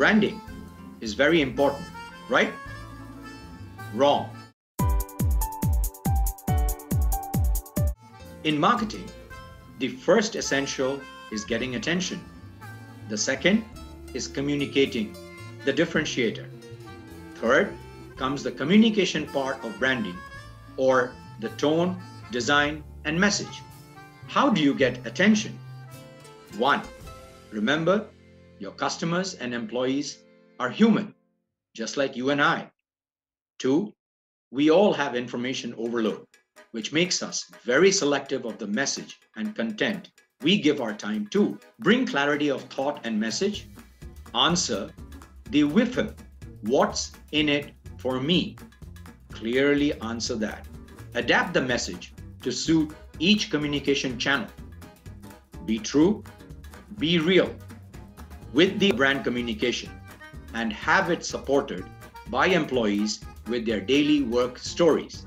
branding is very important, right? Wrong. In marketing, the first essential is getting attention. The second is communicating, the differentiator. Third comes the communication part of branding, or the tone, design, and message. How do you get attention? 1. Remember, your customers and employees are human, just like you and I. 2. We all have information overload, which makes us very selective of the message and content we give our time to. Bring clarity of thought and message. Answer the W.I.I.F.M. What's in it for me? Clearly answer that. Adapt the message to suit each communication channel. Be true, be real with the brand communication, and have it supported by employees with their daily work stories.